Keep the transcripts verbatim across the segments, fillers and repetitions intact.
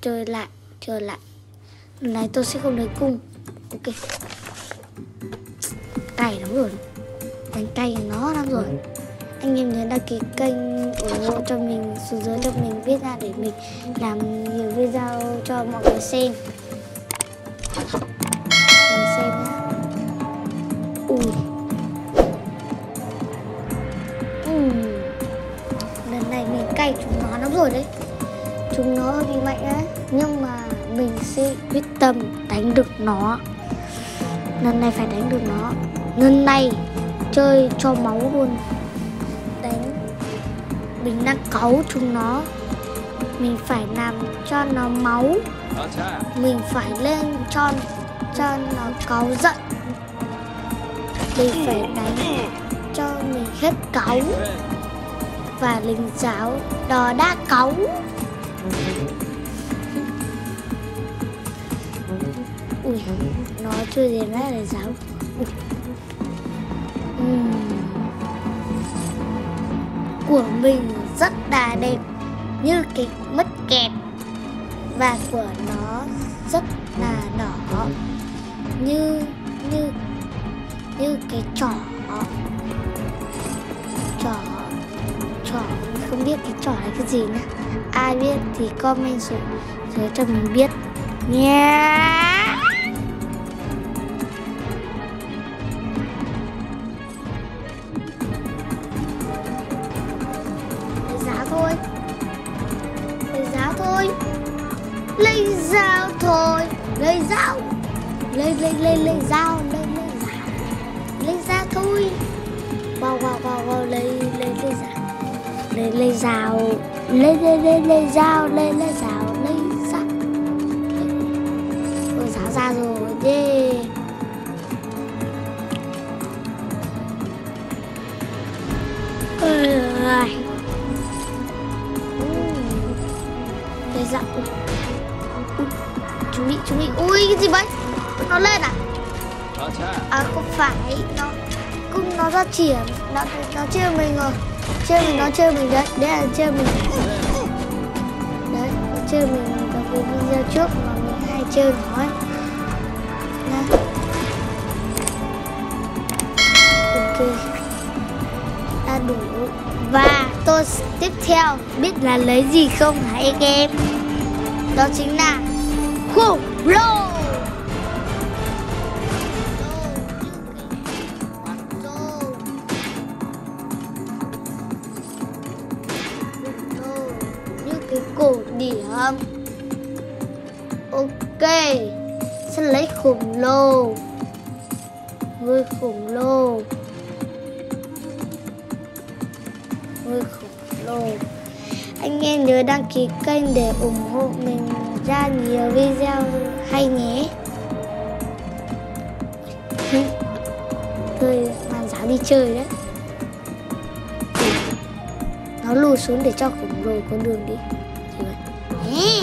chơi lại, chơi lại. Lần này tôi sẽ không lấy cung. Ok. Cay lắm rồi. Đánh cay nó lắm rồi. Anh em nhớ đăng ký kênh, ủng hộ cho mình, xuống dưới cho mình viết ra để mình làm nhiều video cho mọi người xem. Mình xem nhá. Ui. Uhm. Lần này mình cay chúng nó lắm rồi đấy. Chúng nó bị mạnh đấy. Nhưng mà mình sẽ quyết tâm đánh được nó. Lần này phải đánh được nó. Lần này chơi cho máu luôn. Đánh. Mình đang cáu chúng nó. Mình phải làm cho nó máu. Mình phải lên cho, cho nó cáu giận. Mình phải đánh cho mình hết cáu. Và lính giáo đó đã cáu. Ui, nó chưa đến ra để giáo. uhm. Của mình rất là đẹp như cái mất kẹp. Và của nó rất là đỏ như như như cái trỏ. Trỏ trỏ không biết cái trỏ là cái gì nữa. Ai biết thì comment xuống dưới cho mình biết nha. Yeah. Lấy dao thôi, lấy dao, lấy lấy lấy lấy dao, lấy lấy dao, lấy dao thôi, vào vào vào vào lấy lấy lấy dao, lấy lấy dao, lấy lấy lấy lấy dao, lấy lấy dao, lấy dao, lấy dao ra rồi, yeah. Lấy dao. Chúng bị, chúng bị, ui cái gì vậy? Nó lên à? À không phải, nó cũng nó ra chỉa, nó nó chơi mình rồi, chơi mình nó chơi mình đấy, đấy là chơi mình, đấy nó chơi mình vào cái video trước mà mình hay chơi nó ấy. Đấy. Ok, đã đủ và tôi tiếp theo biết là lấy gì không hả anh em? Đó chính là khủng lồ. Như cái cổ điểm. Ok, sẽ lấy khủng lồ. Người khủng lồ. Người khủng lồ. Anh em nhớ đăng ký kênh để ủng hộ mình ra nhiều video hay nhé. Tôi màn giáo đi chơi đấy. Nó lùi xuống để cho khủng lồ con đường đi. Hey,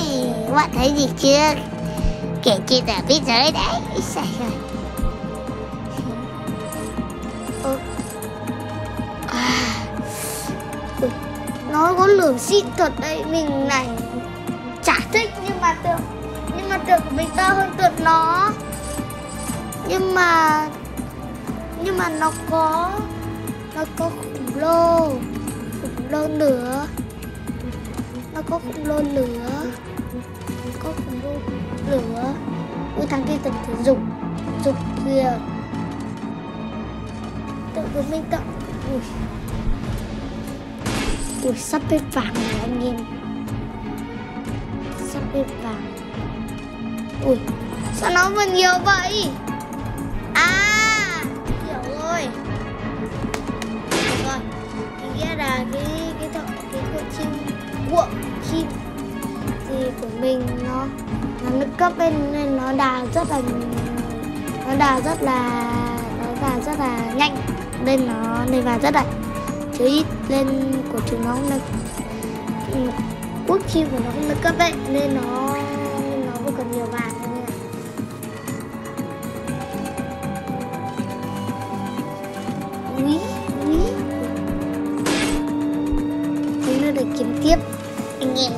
bạn thấy gì chưa? Kẻ chia tả biết giới đấy. Nó có lửa xịn thật đấy. Mình này chả thích, nhưng mà tượng nhưng mà tượng của mình to hơn tượng nó, nhưng mà nhưng mà nó có nó có khủng lồ khủng lồ lửa, nó có khủng lồ lửa có khủng lồ lửa. Ui thằng kia tập thể dục dục kìa. Tượng của mình tượng. Ui. Ui, sắp hết vàng rồi anh em. Sắp hết vàng. Ui, sao nó vẫn nhiều vậy? À, hiểu rồi. Hiểu rồi. Cái kia là cái cái thợ, cái cuộn chim, cuộn chim thì của mình nó nó nâng cấp lên nên nó đào rất là nó đào rất là nó đào rất là nhanh nên nó lên vào rất là chứ ít lên của chúng nó cũng nâng quốc chim của nó cũng nâng cấp ấy nên nó nên nó cũng cần nhiều vàng như này. Úi úi chúng nó được kiếm tiếp anh em nhé.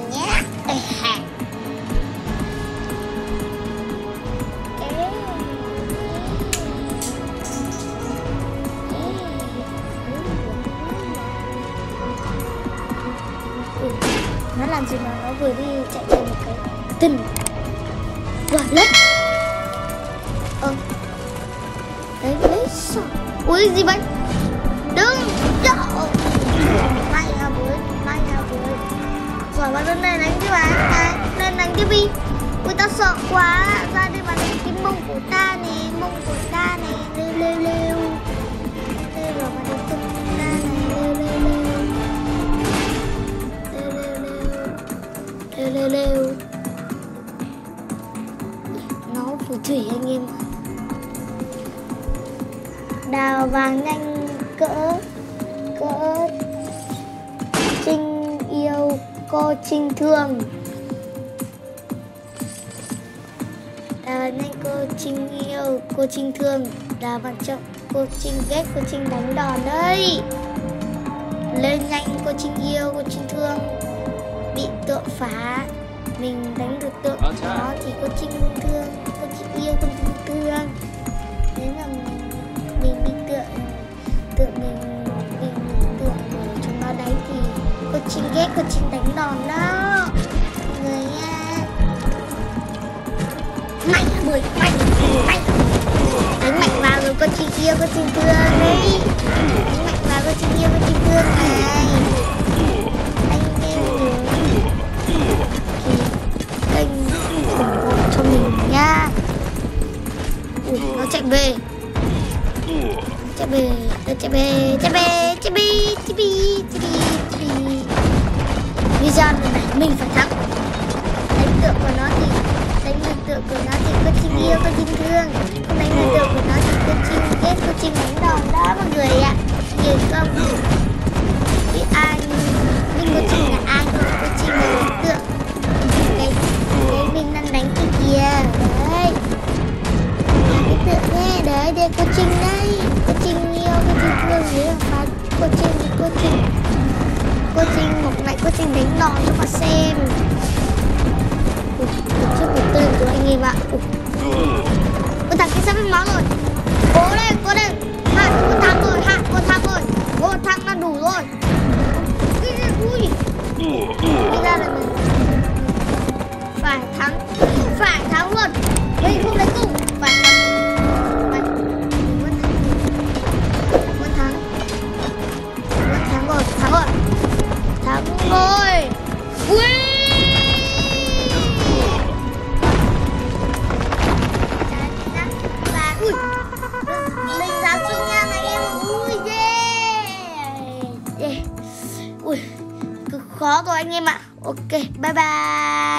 chạy cho một cái tinh quả lết. Ờ đấy đấy sao? Ui gì vậy? Đừng đậu. Bay ra với, bay ra với. Rồi bạn lên này đánh cái bạn, lên đánh cái bi. Ui ta sợ quá, ra đây bạn đánh cái mông của ta này, mông của ta này, lêu lêu lêu. Đây rồi bạn đánh cái mông ta này, lêu lêu lêu. Lêu lêu lêu. Nó phù thủy anh em. Đào vàng nhanh cỡ cỡ Trinh yêu cô Trinh thương. Đào vàng nhanh cô Trinh yêu cô Trinh thương. Đào vàng chậm cô Trinh ghét cô Trinh đánh đòn đấy. Lên nhanh cô Trinh yêu cô Trinh thương. Bị tượng phá. Mình đánh được tượng đó thì cô Trinh thương, cô Trinh yêu cô Trinh thương. Đấy là mình mình bị tượng tượng mình bị tượng của chúng nó đấy thì cô Trinh ghét cô Trinh đánh đòn đó người nha. Mạnh mười mạnh mạnh đánh mạnh vào rồi cô Trinh yêu cô Trinh thương đấy, đánh mạnh vào cô Trinh yêu cô Trinh thương này anh em nhớ thì kênh ủng hộ cho mình nha. Ui nó chạy về. Chạy về, chạy về, chạy về, chạy về, chạy về, chạy về, chạy về. Video này mình phải thắng. Đánh tượng của nó thì đánh được tượng của nó thì có Trinh yêu, có Trinh thương. Không đánh được tượng của nó thì có Trinh ghét, có Trinh đánh đòn đó mọi người ạ. Nhiều không? Thì ai nhưng có Trinh là ai thì có Trinh là tượng. Cái cái mình đang đánh cái kia đấy. Đấy, đấy, đây cô Trinh đây, cô Trinh yêu cô Trinh thương đấy và cô Trinh, cô Trinh, cô Trinh một lại cô Trinh đánh đòn cho mà xem. Trước một tên của anh em ạ. Cô thằng kia sắp mất máu rồi. Cố lên, cố lên, hạ cô thằng rồi, hạ cô thằng rồi, cô thằng đã đủ rồi. Ui, bây giờ là mình phải thắng, phải thắng luôn. Mình không lấy cùng, phải thắng. Thắng rồi, thắng rồi. Ui và ui mình dám chơi nha anh em. Ui yeah yeah. Ui cực khó rồi anh em ạ. Ok bye bye.